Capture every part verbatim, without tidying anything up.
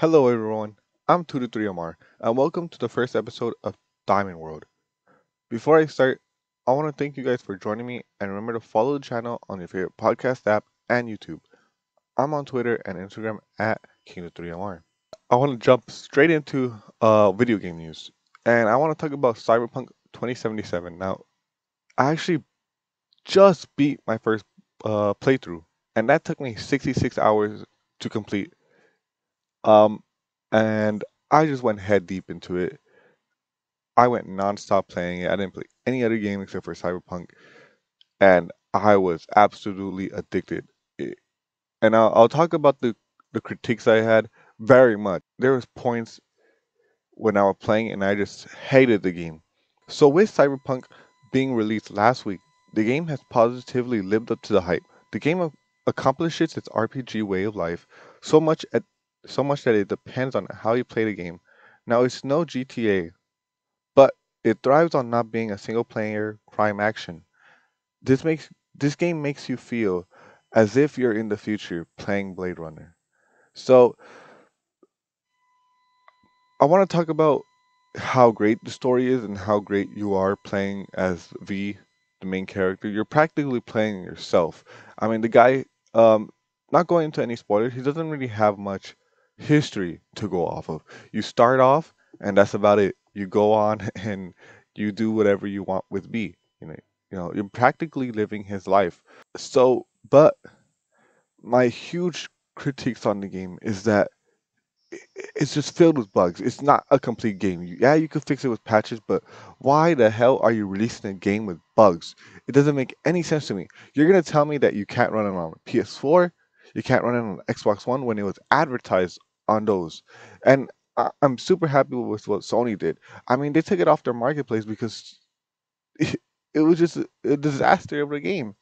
Hello everyone, I'm two two three M R and welcome to the first episode of Diamond World. Before I start, I want to thank you guys for joining me and remember to follow the channel on your favorite podcast app and YouTube. I'm on Twitter and Instagram at King two three M R. I want to jump straight into uh, video game news and I want to talk about Cyberpunk twenty seventy-seven. Now, I actually just beat my first uh, playthrough and that took me sixty-six hours to complete. Um, and I just went head deep into it. I went non-stop playing it. I didn't play any other game except for Cyberpunk, and I was absolutely addicted. It, and I'll, I'll talk about the, the critiques I had very much. There was points when I was playing and I just hated the game. So with Cyberpunk being released last week, the game has positively lived up to the hype. The game accomplishes its R P G way of life so much at So much that it depends on how you play the game. Now, it's no G T A, but it thrives on not being a single-player crime action. This makes this game makes you feel as if you're in the future playing Blade Runner. So, I want to talk about how great the story is and how great you are playing as V, the main character. You're practically playing yourself. I mean, the guy, um, not going into any spoilers, he doesn't really have much history to go off of. You start off and that's about it. You go on and you do whatever you want with B. You know, you know, you're practically living his life. So, but my huge critiques on the game is that it's just filled with bugs. It's not a complete game. Yeah, you could fix it with patches, but why the hell are you releasing a game with bugs? It doesn't make any sense to me. You're gonna tell me that you can't run it on P S four, you can't run it on Xbox One when it was advertised on those. And I I'm super happy with what Sony did. I mean, they took it off their marketplace because it, it was just a disaster of a game.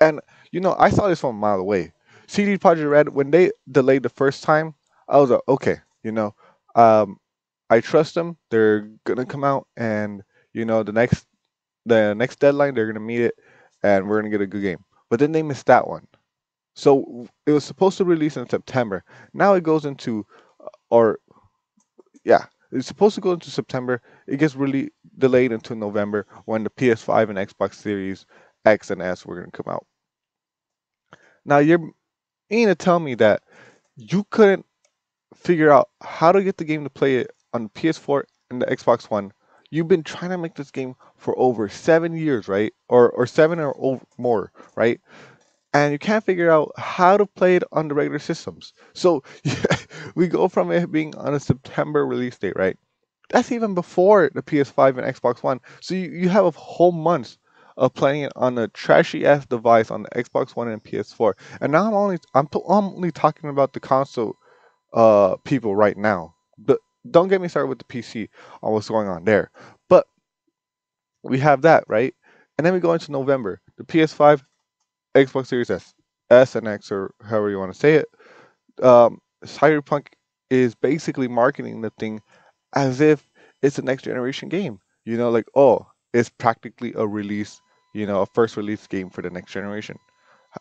And, you know, I saw this from a mile away. C D Projekt Red, when they delayed the first time, I was like, okay, you know, um, I trust them. They're going to come out and, you know, the next the next deadline, they're going to meet it and we're going to get a good game. But then they missed that one. So it was supposed to release in September. Now it goes into, or yeah, it's supposed to go into September. It gets really delayed until November when the P S five and Xbox Series X and S were going to come out. Now you're going to tell me that you couldn't figure out how to get the game to play it on the P S four and the Xbox One. You've been trying to make this game for over seven years, right? Or or seven or over, more, right? And you can't figure out how to play it on the regular systems. So yeah, we go from it being on a September release date, right? That's even before the P S five and Xbox One. So you, you have a whole month of playing it on a trashy-ass device on the Xbox One and P S four. And now I'm only I'm, I'm only talking about the console uh, people right now. But don't get me started with the P C on what's going on there. But we have that, right? And then we go into November. The P S five, Xbox Series S, S and X, or however you want to say it. Um, Cyberpunk is basically marketing the thing as if it's a next generation game. You know, like, oh, it's practically a release, you know, a first release game for the next generation.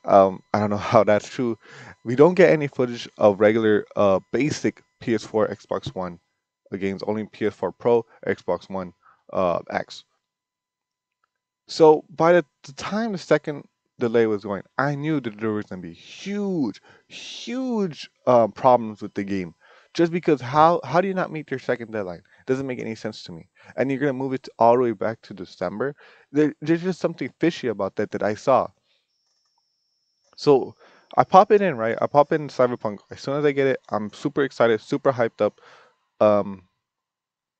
Um, I don't know how that's true. We don't get any footage of regular uh, basic P S four, Xbox One games, only P S four Pro, Xbox One, uh, X. So by the, the time the second delay was going, I knew that there was going to be huge, huge uh, problems with the game. Just because how how do you not meet your second deadline? It doesn't make any sense to me. And you're going to move it all the way back to December? There, there's just something fishy about that that I saw. So I pop it in, right? I pop in Cyberpunk. As soon as I get it, I'm super excited, super hyped up. Um,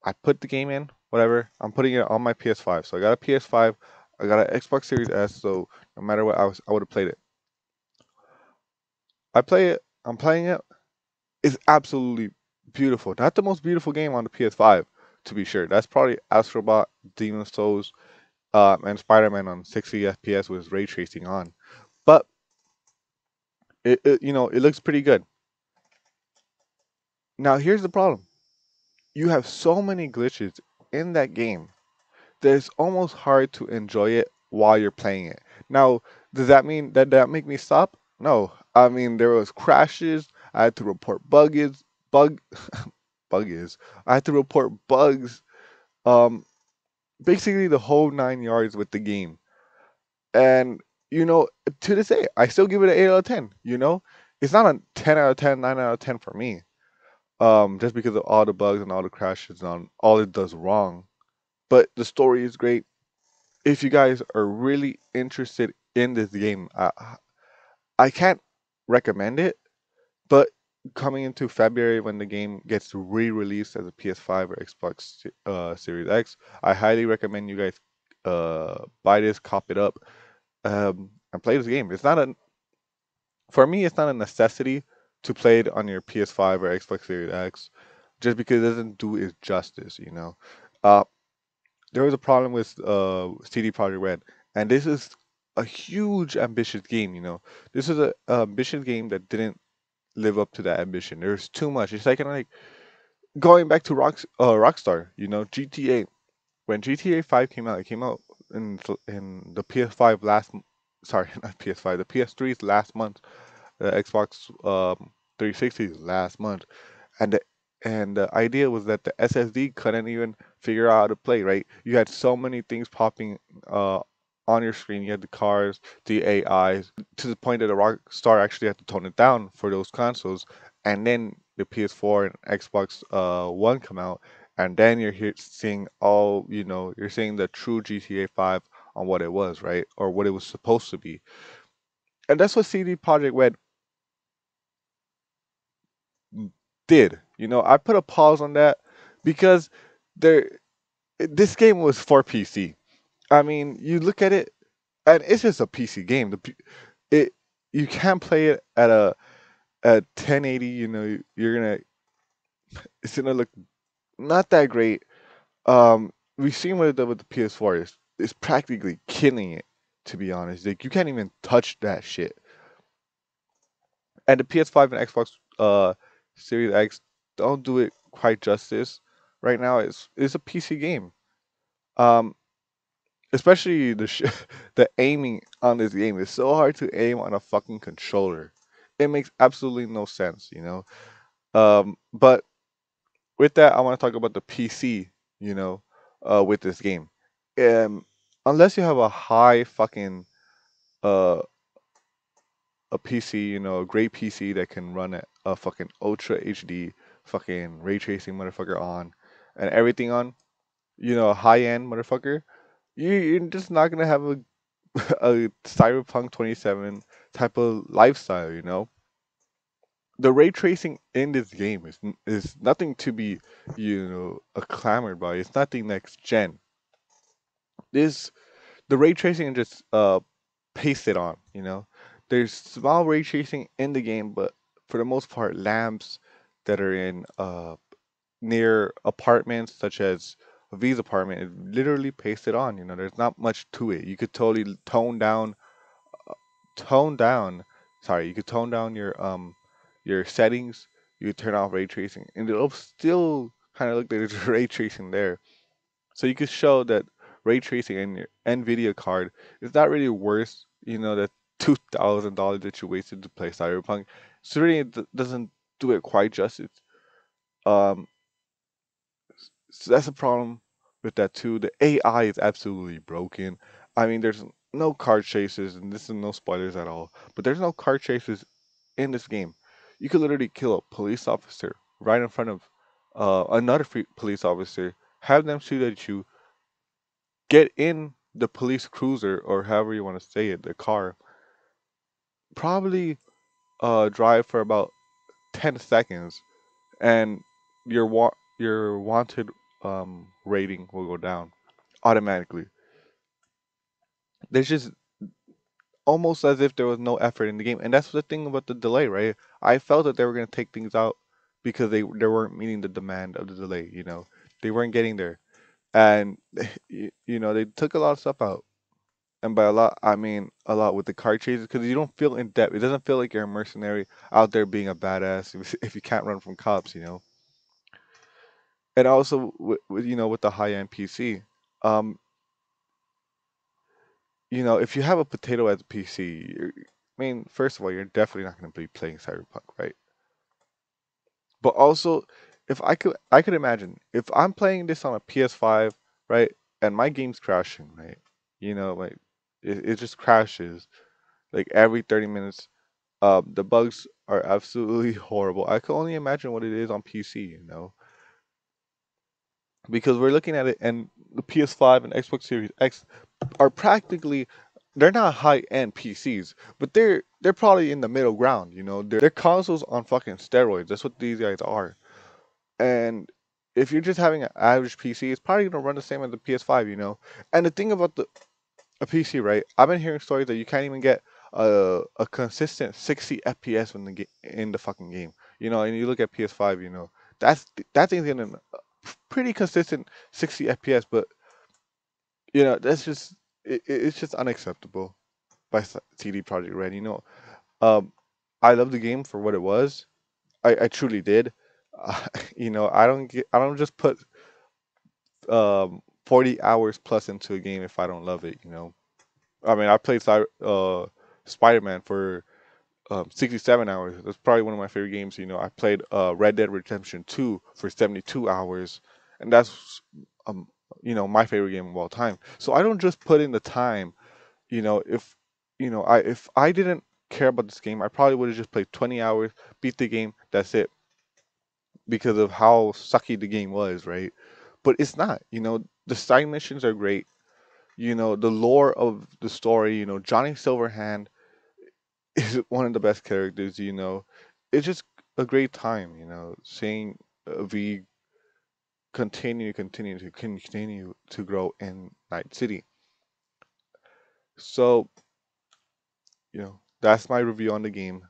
I put the game in, whatever. I'm putting it on my P S five. So I got a P S five. I got an Xbox Series S, so no matter what, I was I would have played it. I play it. I'm playing it. It's absolutely beautiful. Not the most beautiful game on the P S five, to be sure. That's probably Astro Bot, Demon's Souls, uh, and Spider Man on sixty F P S with ray tracing on. But it, it you know it looks pretty good. Now here's the problem. You have so many glitches in that game that it's almost hard to enjoy it while you're playing it. Now, does that mean that that make me stop? No. I mean, there was crashes. I had to report bugs, bug bug is. I had to report bugs. Um, basically the whole nine yards with the game. And, you know, to this day, I still give it an eight out of ten, you know? It's not a ten out of ten, nine out of ten for me. Um, just because of all the bugs and all the crashes and all it does wrong. But the story is great. If you guys are really interested in this game, I, I can't recommend it. But coming into February when the game gets re-released as a P S five or Xbox uh, Series X, I highly recommend you guys uh, buy this, cop it up, um, and play this game. It's not a, for me, it's not a necessity to play it on your P S five or Xbox Series X, just because it doesn't do it justice, you know. Uh, there was a problem with uh, C D Projekt Red, and this is a huge, ambitious game, you know. This is an ambitious game that didn't live up to that ambition. There's too much. It's like, like going back to Rock, uh, Rockstar, you know, G T A. When G T A five came out, it came out in, in the P S five last, sorry, not P S five, the P S three's last month. The Xbox um, three sixties last month, and the, and the idea was that the S S D couldn't even figure out how to play. Right, you had so many things popping uh, on your screen. You had the cars, the A Is, to the point that the Rockstar actually had to tone it down for those consoles. And then the P S four and Xbox uh, One come out, and then you're here seeing all you know. You're seeing the true G T A five on what it was, right, or what it was supposed to be. And that's what C D Projekt Red did, you know. I put a pause on that because there, this game was for P C. I mean, you look at it, and it's just a P C game. The, it you can't play it at a at ten eighty. You know, you're gonna it's gonna look not that great. Um, we've seen what it did with the P S four. It's, it's practically killing it, to be honest. Like, you can't even touch that shit. And the P S five and Xbox uh. Series X don't do it quite justice right now. It's it's a P C game, um, especially the sh the aiming on this game is so hard to aim on a fucking controller. It makes absolutely no sense, you know. Um, but with that, I want to talk about the P C, you know, uh, with this game. Um, unless you have a high fucking uh. a P C, you know, a great P C that can run a, a fucking ultra H D fucking ray tracing motherfucker on and everything on, you know, a high-end motherfucker, you, you're just not gonna have a, a Cyberpunk twenty seventy-seven type of lifestyle, you know. The ray tracing in this game is, is nothing to be, you know, acclaimed by. It's nothing next gen. This, the ray tracing just uh, pasted on, you know. There's small ray tracing in the game, but for the most part, lamps that are in uh, near apartments, such as V's apartment, is literally pasted on. You know, there's not much to it. You could totally tone down, uh, tone down. Sorry, you could tone down your um your settings. You could turn off ray tracing, and it'll still kind of look like there's ray tracing there. So you could show that ray tracing in your NVIDIA card is not really worth, you know, that two thousand dollars that you wasted to play Cyberpunk. So really, it doesn't do it quite justice. Um, so that's a problem with that too. The A I is absolutely broken. I mean, there's no car chases, and this is no spoilers at all, but there's no car chases in this game. You could literally kill a police officer right in front of uh, another police officer, have them shoot at you, get in the police cruiser, or however you want to say it, the car, probably uh drive for about ten seconds, and your wa your wanted um rating will go down automatically. There's just almost as if there was no effort in the game, and that's the thing about the delay, right? I felt that they were going to take things out because they they weren't meeting the demand of the delay, you know. They weren't getting there, and you, you know, they took a lot of stuff out. And by a lot, I mean a lot with the car chases, because you don't feel in depth. It doesn't feel like you're a mercenary out there being a badass if, if you can't run from cops, you know. And also, with, with, you know, with the high-end P C, um, you know, if you have a potato as a P C, you're, I mean, first of all, you're definitely not going to be playing Cyberpunk, right? But also, if I could, I could imagine if I'm playing this on a P S five, right, and my game's crashing, right? You know, like it, it just crashes, like every thirty minutes. Uh, the bugs are absolutely horrible. I could only imagine what it is on P C, you know, because we're looking at it, and the P S five and Xbox Series X are practically, they're not high-end P Cs, but they're they're probably in the middle ground, you know. They're, they're consoles on fucking steroids. That's what these guys are. And if you're just having an average P C, it's probably gonna run the same as the P S five, you know. And the thing about the a P C, right? I've been hearing stories that you can't even get a a consistent sixty F P S in the in the fucking game, you know. And you look at P S five, you know, that's that thing's in a pretty consistent sixty F P S, but you know, that's just it, it's just unacceptable by C D Projekt Red, you know. Um, I love the game for what it was. I I truly did. Uh, you know, I don't get, I don't just put um forty hours plus into a game if I don't love it, you know. I mean, I played uh Spider Man for um, sixty-seven hours. That's probably one of my favorite games, you know. I played uh Red Dead Redemption two for seventy-two hours, and that's um you know, my favorite game of all time. So I don't just put in the time, you know. If you know, I if I didn't care about this game, I probably would have just played twenty hours, beat the game, that's it, because of how sucky the game was, right? But it's not, you know. The side missions are great, you know. The lore of the story, you know, Johnny Silverhand is one of the best characters, you know. It's just a great time, you know, seeing V continue, continue to continue to grow in Night City. So, you know, that's my review on the game.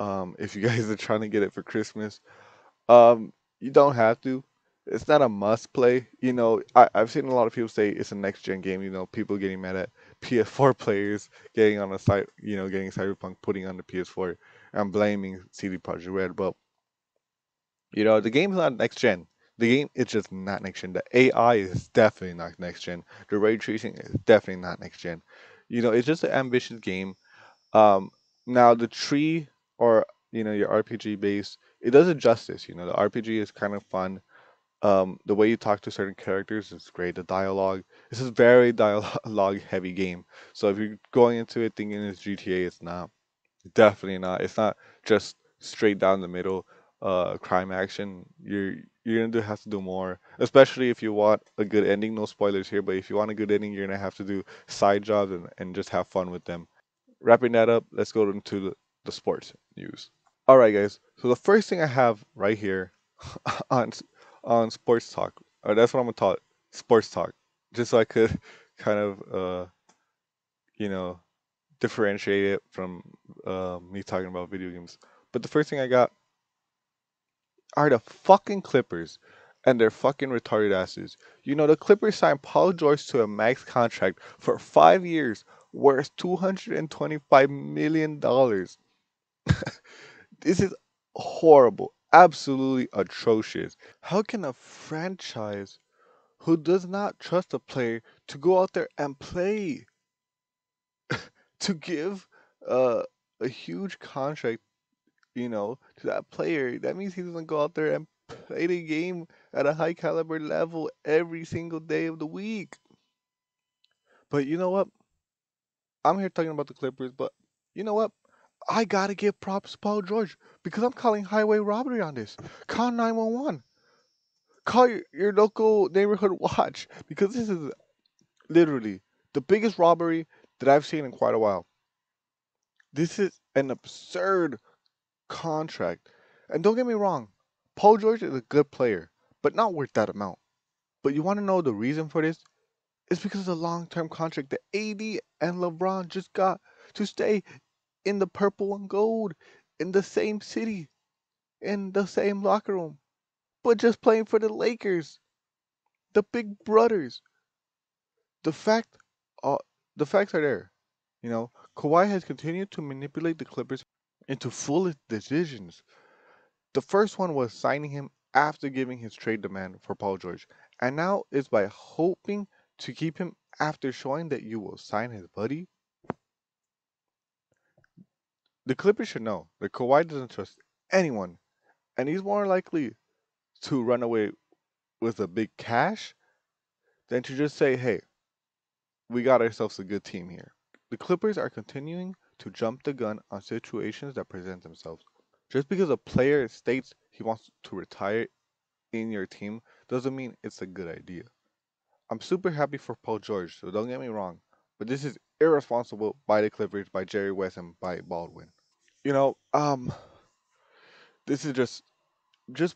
Um, if you guys are trying to get it for Christmas, um, you don't have to. It's not a must play, you know. I, I've seen a lot of people say it's a next gen game, you know. People getting mad at P S four players getting on a site, you know, getting Cyberpunk, putting on the P S four, and blaming C D Projekt Red. But you know, the game's not next gen. The game is just not next gen. The A I is definitely not next gen. The ray tracing is definitely not next gen. You know, it's just an ambitious game. Um, now the tree, or you know, your R P G base, it does it justice. You know, the R P G is kind of fun. Um, the way you talk to certain characters is great. The dialogue, this is a very dialogue heavy game. So if you're going into it thinking it's G T A, it's not. Definitely not. It's not just straight down the middle uh, crime action. You're you're gonna have to do more. Especially if you want a good ending. No spoilers here, but if you want a good ending, you're gonna have to do side jobs and, and just have fun with them. Wrapping that up, let's go into the, the sports news. Alright guys, so the first thing I have right here on on sports talk, or that's what I'm gonna talk, sports talk, just so I could kind of uh you know, differentiate it from uh, me talking about video games. But the first thing I got are the fucking Clippers and their fucking retarded asses. You know, the Clippers signed Paul George to a max contract for five years worth two hundred twenty-five million dollars. This is horrible. Absolutely atrocious. How can a franchise who does not trust a player to go out there and play to give uh, a huge contract, you know, to that player? That means he doesn't go out there and play the game at a high caliber level every single day of the week. But you know what? I'm here talking about the Clippers, but you know what? I gotta give props to Paul George, because I'm calling highway robbery on this. Call nine one one. Call your, your local neighborhood watch, because this is literally the biggest robbery that I've seen in quite a while. This is an absurd contract. And don't get me wrong, Paul George is a good player, but not worth that amount. But you want to know the reason for this? It's because of the long-term contract that A D and LeBron just got to stay in the purple and gold, in the same city, in the same locker room, but just playing for the Lakers, the big brothers. The fact, uh, the facts are there, you know. Kawhi has continued to manipulate the Clippers into foolish decisions. The first one was signing him after giving his trade demand for Paul George, and now it's by hoping to keep him after showing that you will sign his buddy. The Clippers should know that Kawhi doesn't trust anyone, and he's more likely to run away with a big cash than to just say, hey, we got ourselves a good team here. The Clippers are continuing to jump the gun on situations that present themselves. Just because a player states he wants to retire in your team doesn't mean it's a good idea. I'm super happy for Paul George, so don't get me wrong, but this is irresponsible by the Clippers, by Jerry West, and by Baldwin. You know, um, this is just, just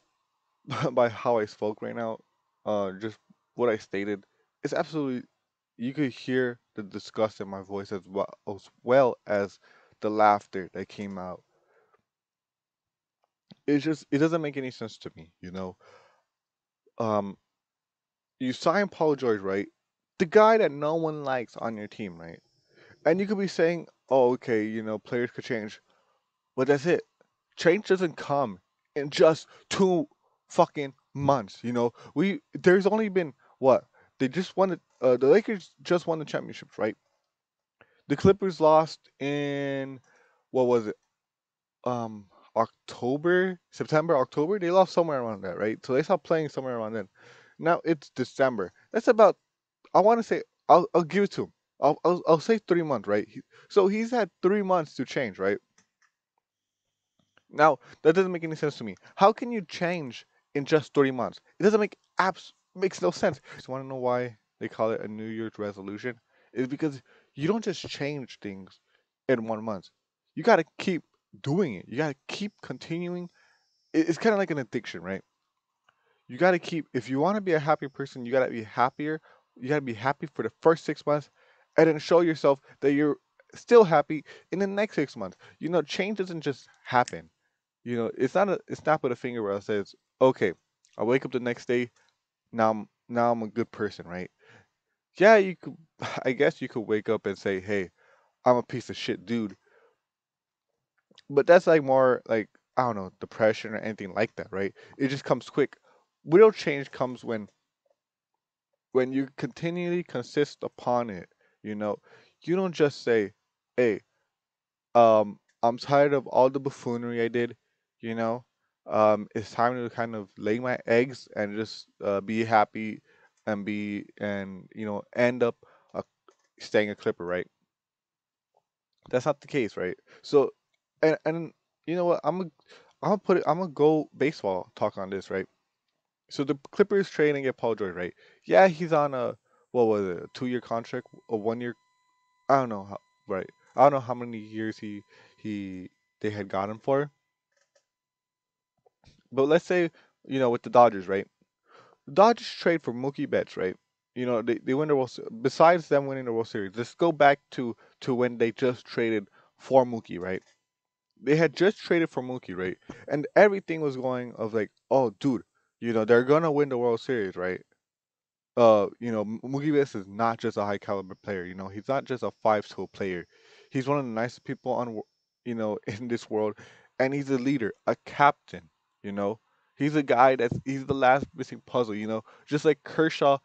by how I spoke right now, uh, just what I stated, it's absolutely, you could hear the disgust in my voice as well, as well as the laughter that came out. It's just, it doesn't make any sense to me, you know. Um, you sign Paul George, right? The guy that no one likes on your team, right? And you could be saying, oh, okay, you know, players could change. But that's it. Change doesn't come in just two fucking months, you know. We There's only been, what? They just won, the, uh, the Lakers just won the championships, right? The Clippers lost in, what was it? Um, October, September, October? They lost somewhere around that, right? So they stopped playing somewhere around then. Now it's December. That's about, I want to say, I'll, I'll give it to him. I'll, I'll, I'll say three months, right? He, so he's had three months to change, right? Now, that doesn't make any sense to me. How can you change in just three months? It doesn't make apps, makes no sense. I just want to know why they call it a New Year's resolution. It's because you don't just change things in one month. You got to keep doing it. You got to keep continuing. It's kind of like an addiction, right? You got to keep, if you want to be a happy person, you got to be happier. You got to be happy for the first six months and then show yourself that you're still happy in the next six months. You know, change doesn't just happen. You know, it's not a snap of the finger where I say, okay, I wake up the next day, now I'm, now I'm a good person, right? Yeah, you could, I guess you could wake up and say, hey, I'm a piece of shit dude. But that's like more like, I don't know, depression or anything like that, right? It just comes quick. Real change comes when when you continually consist upon it, you know. You don't just say, hey, um, I'm tired of all the buffoonery I did, you know. Um, it's time to kind of lay my eggs and just uh, be happy and be, and, you know, end up a, staying a Clipper, right? That's not the case, right? So, and, and you know what, I'm going I'm to put it, I'm going to go baseball talk on this, right? So the Clippers trade and get Paul George, right? Yeah, he's on a, what was it, a two-year contract, a one-year, I don't know how, right? I don't know how many years he, he, they had got him for. But let's say, you know, with the Dodgers, right? The Dodgers trade for Mookie Betts, right? You know, they, they win the World Series. Besides them winning the World Series, let's go back to, to when they just traded for Mookie, right? They had just traded for Mookie, right? And everything was going of like, oh, dude, you know, they're going to win the World Series, right? Uh, you know, Mookie Betts is not just a high-caliber player, you know. He's not just a five-tool player. He's one of the nicest people on, you know, in this world. And he's a leader, a captain, you know. He's a guy that's, he's the last missing puzzle, you know. Just like Kershaw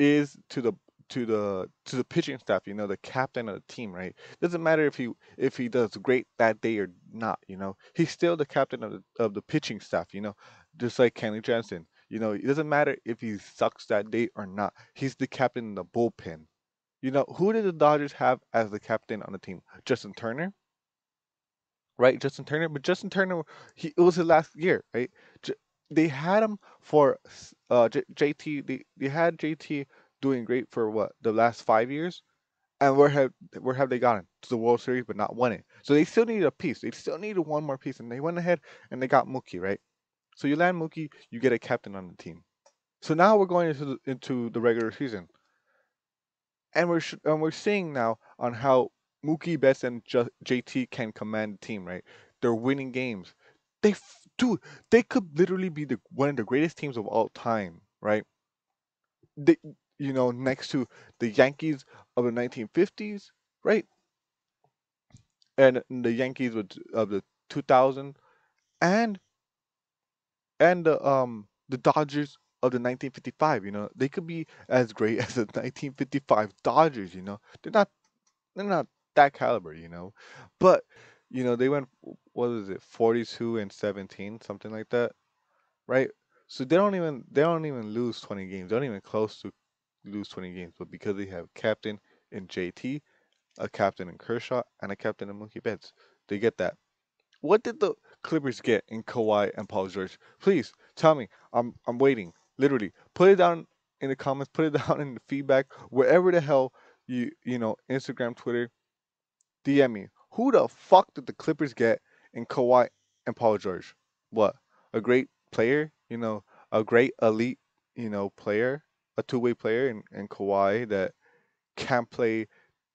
is to the to the to the pitching staff, you know, the captain of the team, right? Doesn't matter if he if he does great that day or not, you know. He's still the captain of the of the pitching staff, you know. Just like Kenley Jansen. You know, it doesn't matter if he sucks that day or not. He's the captain in the bullpen. You know, who did the Dodgers have as the captain on the team? Justin Turner? Right? Justin Turner? But Justin Turner, he, it was his last year, right? J- they had him for uh, J- JT. They, they had J T doing great for, what, the last five years? And where have, where have they gotten? To the World Series, but not won it. So they still needed a piece. They still needed one more piece. And they went ahead and they got Mookie, right? So you land Mookie, you get a captain on the team. So now we're going into the, into the regular season, and we're sh- and we're seeing now on how Mookie Betts and J- JT can command the team. Right, they're winning games. They, f- dude, they could literally be the one of the greatest teams of all time. Right, they, you know, next to the Yankees of the nineteen fifties, right, and the Yankees of the two thousands, and And the um the Dodgers of the nineteen fifty-five, you know, they could be as great as the nineteen fifty-five Dodgers, you know. They're not they're not that caliber, you know. But you know, they went, what is it, forty-two and seventeen, something like that, right? So they don't even they don't even lose twenty games. They don't even close to lose twenty games. But because they have captain in J T, a captain in Kershaw, and a captain in Mookie Betts, they get that. What did the Clippers get in Kawhi and Paul George? Please tell me. I'm I'm waiting. Literally, put it down in the comments. Put it down in the feedback. Wherever the hell you you know, Instagram, Twitter, D M me. Who the fuck did the Clippers get in Kawhi and Paul George? What, a great player? You know, a great elite, you know, player, a two-way player in, in Kawhi that can play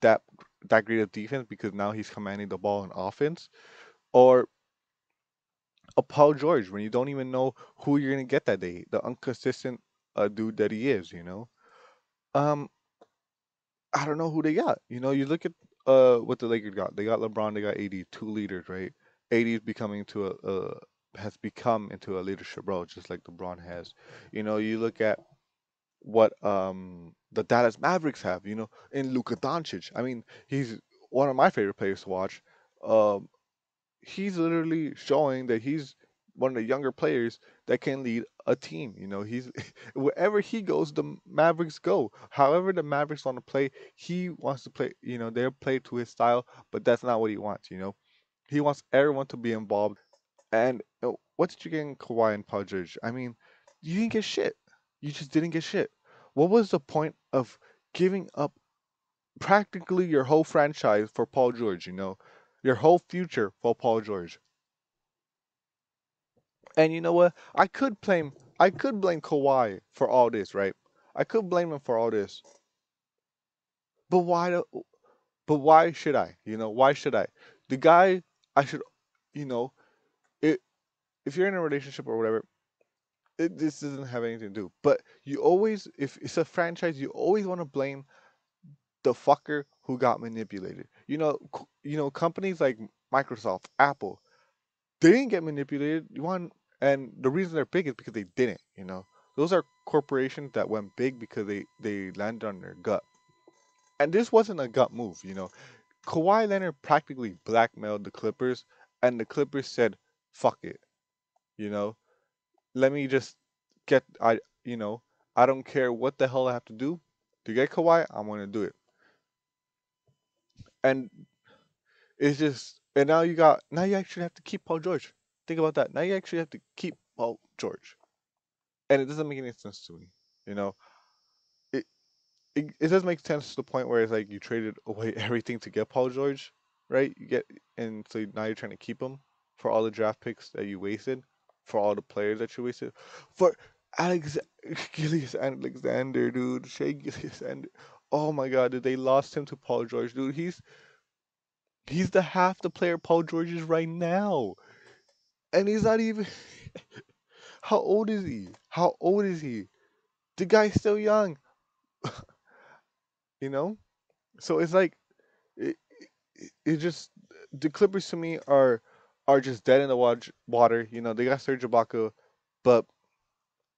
that that great of defense because now he's commanding the ball in offense, or a Paul George when you don't even know who you're gonna get that day, the inconsistent uh, dude that he is, you know. Um, I don't know who they got. You know, you look at uh what the Lakers got. They got LeBron. They got A D, two leaders, right? A D is becoming to a, a has become into a leadership role, just like LeBron has. You know, you look at what um, the Dallas Mavericks have, you know, in Luka Doncic. I mean, he's one of my favorite players to watch. Um, he's literally showing that he's one of the younger players that can lead a team. You know, he's wherever he goes, the Mavericks go. However the Mavericks want to play, he wants to play, you know, they're played to his style, but that's not what he wants, you know. He wants everyone to be involved. And what did you get in Kawhi and Paul George? I mean, you didn't get shit. You just didn't get shit. What was the point of giving up practically your whole franchise for Paul George, you know? Your whole future for Paul George. And you know what? I could blame I could blame Kawhi for all this, right? I could blame him for all this. But why do, but why should I? You know, why should I? The guy I should, you know, It, if you're in a relationship or whatever, it, this doesn't have anything to do. But you always, if it's a franchise, you always want to blame the fucker who got manipulated. You know, you know, companies like Microsoft, Apple, they didn't get manipulated. You want, and the reason they're big is because they didn't. You know, those are corporations that went big because they they landed on their gut. And this wasn't a gut move. You know, Kawhi Leonard practically blackmailed the Clippers, and the Clippers said, fuck it, you know, let me just get, I, you know, I don't care what the hell I have to do to get Kawhi, I'm going to do it. And it's just, and now you got, now you actually have to keep Paul George. Think about that. Now you actually have to keep Paul George. And it doesn't make any sense to me, you know. It, it, it does make sense to the point where it's like you traded away everything to get Paul George, right? You get, and so now you're trying to keep him. For all the draft picks that you wasted, for all the players that you wasted, for Alex Gileas Alexander, dude, Shai Gileas, and oh my God, did they lost him to Paul George, dude? He's he's the half the player Paul George is right now, and he's not even. How old is he? How old is he? The guy's still young, you know. So it's like, it, it, it just the Clippers to me are. are just dead in the water. You know, they got Serge Ibaka, but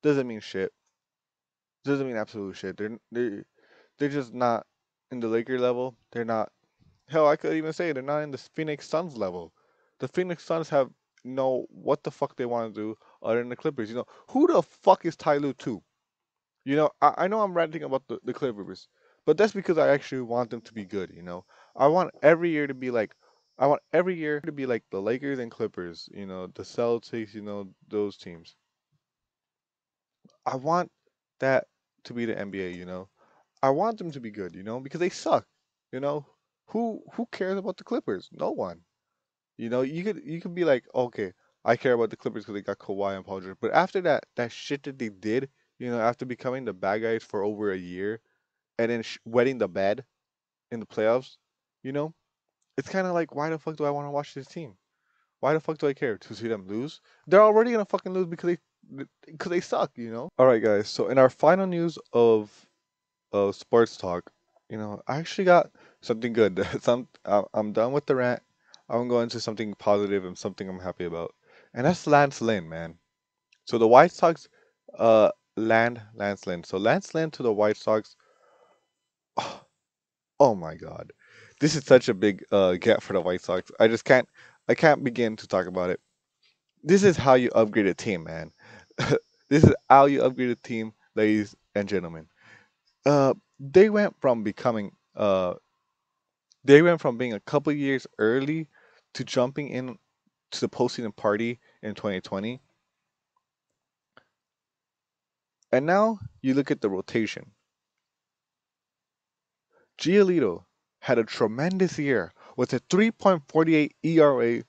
doesn't mean shit. Doesn't mean absolute shit. They're, they're, they're just not in the Laker level. They're not, hell, I could even say they're not in the Phoenix Suns level. The Phoenix Suns have no, what the fuck they want to do other than the Clippers. You know, who the fuck is Ty Lue to? You know, I, I know I'm ranting about the, the Clippers, but that's because I actually want them to be good, you know. I want every year to be like, I want every year to be like the Lakers and Clippers, you know, the Celtics, you know, those teams. I want that to be the N B A, you know. I want them to be good, you know, because they suck, you know. Who who cares about the Clippers? No one. You know, you could you could be like, okay, I care about the Clippers because they got Kawhi and Paul George. But after that, that shit that they did, you know, after becoming the bad guys for over a year and then sh- wetting the bed in the playoffs, you know. It's kind of like, why the fuck do I want to watch this team? Why the fuck do I care to see them lose? They're already going to fucking lose because they because they suck, you know? All right, guys. So in our final news of of sports talk, you know, I actually got something good. Some, I'm done with the rant. I'm going to something positive and something I'm happy about. And that's Lance Lynn, man. So the White Sox uh, land Lance Lynn. So Lance Lynn to the White Sox. Oh, oh my God. This is such a big uh, gap for the White Sox. I just can't. I can't begin to talk about it. This is how you upgrade a team, man. This is how you upgrade a team, ladies and gentlemen. Uh, they went from becoming uh, they went from being a couple years early to jumping in to the postseason party in twenty twenty. And now you look at the rotation. Giolito had a tremendous year with a three point four eight E R A.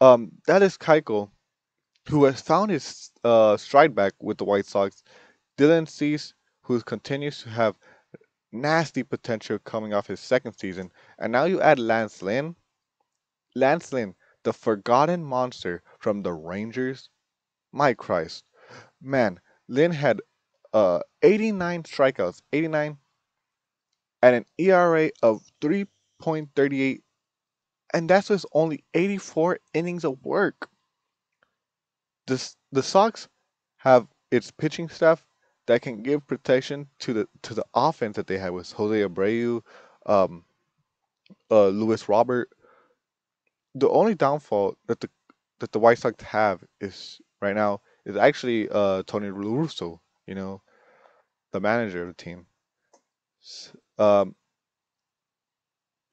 Um, that is Keuchel, who has found his uh, stride back with the White Sox. Dylan Cease, who continues to have nasty potential coming off his second season. And now you add Lance Lynn. Lance Lynn, the forgotten monster from the Rangers. My Christ. Man, Lynn had uh, eighty-nine strikeouts, eighty-nine, and an E R A of three point three eight. And that's with only eighty-four innings of work. The, the Sox have its pitching staff that can give protection to the to the offense that they had with Jose Abreu, um, uh, Luis Robert. The only downfall that the that the White Sox have is right now is actually uh, Tony La Russa, you know, the manager of the team. Um,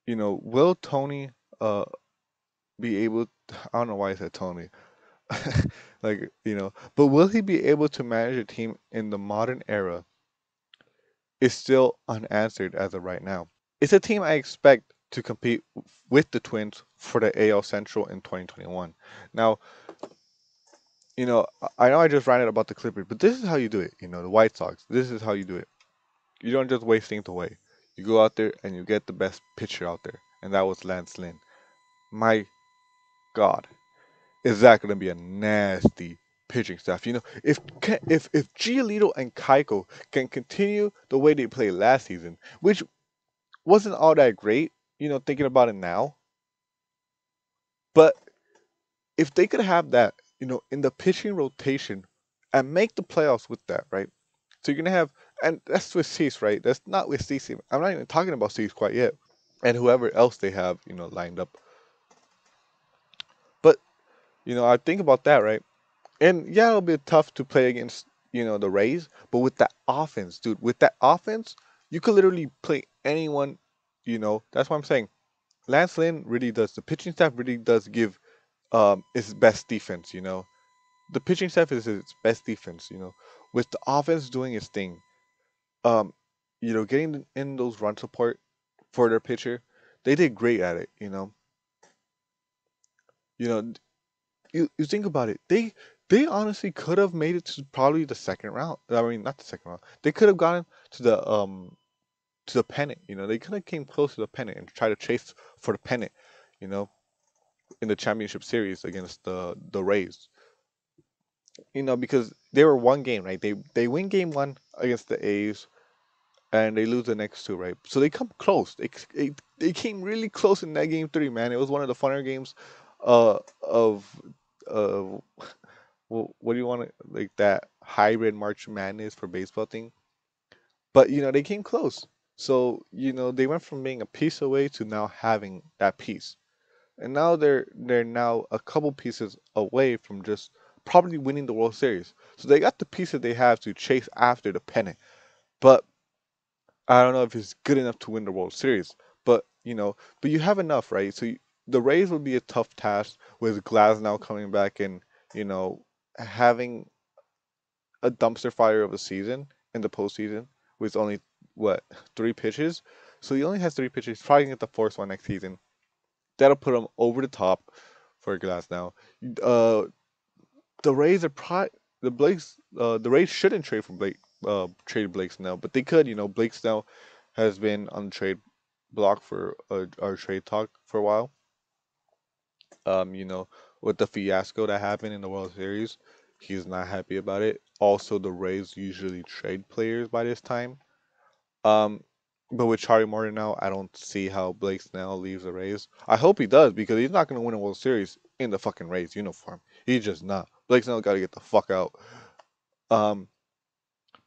you know, will Tony uh, be able? To, I don't know why I said Tony. Like, you know, but will he be able to manage a team in the modern era is still unanswered as of right now. It's a team I expect to compete with the Twins for the A L Central in twenty twenty-one. Now, you know, I know I just ranted about the Clippers, but this is how you do it. You know, the White Sox, this is how you do it. You don't just waste things away. You go out there and you get the best pitcher out there, and that was Lance Lynn. My God. Is that going to be a nasty pitching staff? You know, if if if Giolito and Keuchel can continue the way they played last season, which wasn't all that great, you know, thinking about it now. But if they could have that, you know, in the pitching rotation and make the playoffs with that, right? So you're going to have, and that's with Cease, right? That's not with Cease. I'm not even talking about Cease quite yet. And whoever else they have, you know, lined up. You know, I think about that, right? And yeah, it'll be tough to play against, you know, the Rays. But with that offense, dude, with that offense, you could literally play anyone, you know. That's what I'm saying. Lance Lynn really does. The pitching staff really does give um, its best defense, you know. The pitching staff is its best defense, you know. With the offense doing its thing, um, you know, getting in those run support for their pitcher, they did great at it, you know. You know... You, you think about it. They they honestly could have made it to probably the second round. I mean, not the second round. They could have gotten to the um to the pennant. You know, they could have came close to the pennant and tried to chase for the pennant. You know, in the championship series against the the Rays. You know, because they were one game, right? They they win game one against the A's, and they lose the next two, right? So they come close. They they, they came really close in that game three, man. It was one of the funner games, uh of. Uh, well, what do you want to, like that hybrid March Madness for baseball thing? But, you know, they came close. So, you know, they went from being a piece away to now having that piece. And now they're, they're now a couple pieces away from just probably winning the World Series. So they got the piece that they have to chase after the pennant. But I don't know if it's good enough to win the World Series. But, you know, but you have enough, right? So you, the Rays will be a tough task with Glasnow coming back and, you know, having a dumpster fire of a season in the postseason with only, what, three pitches? So he only has three pitches. Probably going to get the fourth one next season. That'll put him over the top for Glasnow. Uh, the Rays are probably... The Blake's, uh, the Rays shouldn't trade for Blake, uh, trade Blake Snell, but they could. You know, Blake Snell has been on the trade block for uh, our trade talk for a while. Um, you know, with the fiasco that happened in the World Series, he's not happy about it. Also, the Rays usually trade players by this time. Um, but with Charlie Morton now, I don't see how Blake Snell leaves the Rays. I hope he does, because he's not going to win a World Series in the fucking Rays uniform. He's just not. Blake Snell got to get the fuck out. Um,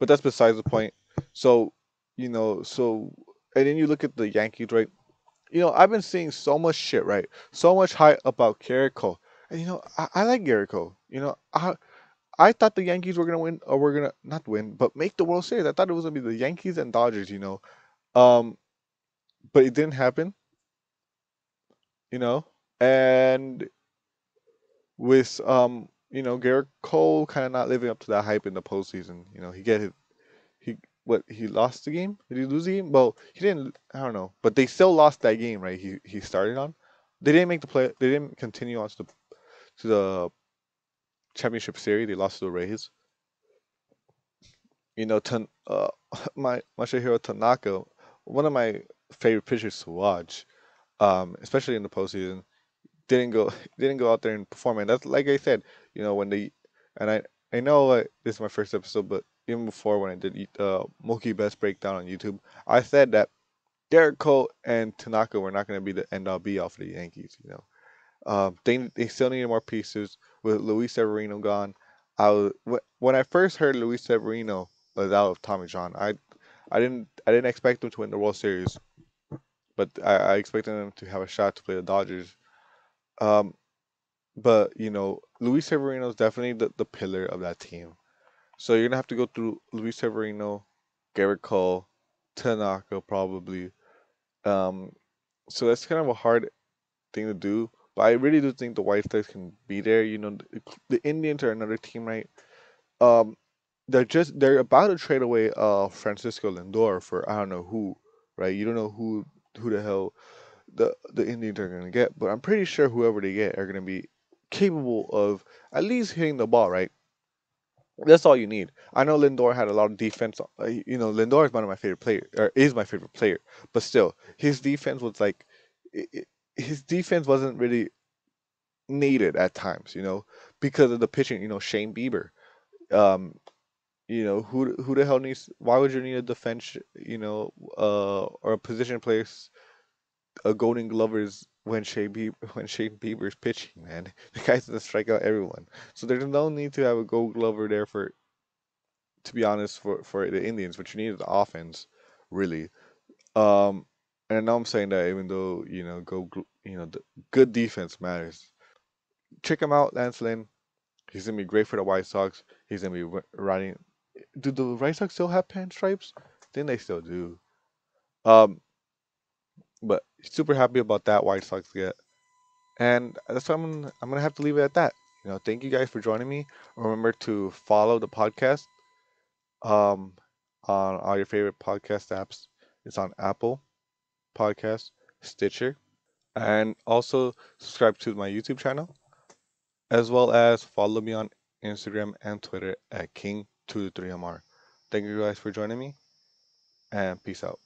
but that's besides the point. So, you know, so, and then you look at the Yankees, right? you know, I've been seeing so much shit, right? So much hype about Gerrit Cole. And, you know, I, I like Gerrit Cole. You know, I I thought the Yankees were going to win, or were going to not win, but make the World Series. I thought it was going to be the Yankees and Dodgers, you know. Um, but it didn't happen, you know. And with, um, you know, Gerrit Cole kind of not living up to that hype in the postseason. You know, he get his, he what he lost the game? Did he lose the game? Well, he didn't. I don't know, but they still lost that game, right? He he started on. They didn't make the play. They didn't continue on to the to the championship series. They lost to the Rays. You know, ton, uh, my Masahiro Tanaka, one of my favorite pitchers to watch, um, especially in the postseason, didn't go didn't go out there and perform. And that's like I said, you know, when they and I I know uh, this is my first episode, but even before when I did uh, Mookie Betts breakdown on YouTube, I said that Gerrit Cole and Tanaka were not going to be the end all be all for the Yankees. You know, um, they they still needed more pieces. With Luis Severino gone, I was, when I first heard Luis Severino was out of Tommy John, I I didn't I didn't expect him to win the World Series, but I, I expected him to have a shot to play the Dodgers. Um, but you know, Luis Severino is definitely the, the pillar of that team. So you're gonna have to go through Luis Severino, Gerrit Cole, Tanaka probably. Um, so that's kind of a hard thing to do. But I really do think the White Sox can be there. You know, the, the Indians are another team, right? Um, they're just they're about to trade away uh Francisco Lindor for I don't know who, right? You don't know who who the hell the the Indians are gonna get, but I'm pretty sure whoever they get are gonna be capable of at least hitting the ball, right? That's all you need. I know Lindor had a lot of defense. Uh, you know, Lindor is one of my favorite player, or is my favorite player. But still, his defense was like, it, it, his defense wasn't really needed at times, you know, because of the pitching. You know, Shane Bieber. Um, you know, who who the hell needs? Why would you need a defense? You know, uh, or a position player, a Golden Glover's when Shane Bieber, when Shane Bieber's pitching, man. The guy's gonna strike out everyone. So there's no need to have a Gold Glover there for, to be honest, for, for the Indians. What you need is the offense, really. Um, and I know I'm saying that even though you know go you know the good defense matters. Check him out, Lance Lynn. He's gonna be great for the White Sox. He's gonna be riding. Do the White Sox still have pinstripes? Then they still do. Um. But super happy about that White Sox get, and that's why I'm gonna, I'm gonna have to leave it at that. You know, thank you guys for joining me. Remember to follow the podcast, um, on all your favorite podcast apps. It's on Apple Podcasts, Stitcher, and also subscribe to my YouTube channel, as well as follow me on Instagram and Twitter at King two twenty-three M R. Thank you guys for joining me, and peace out.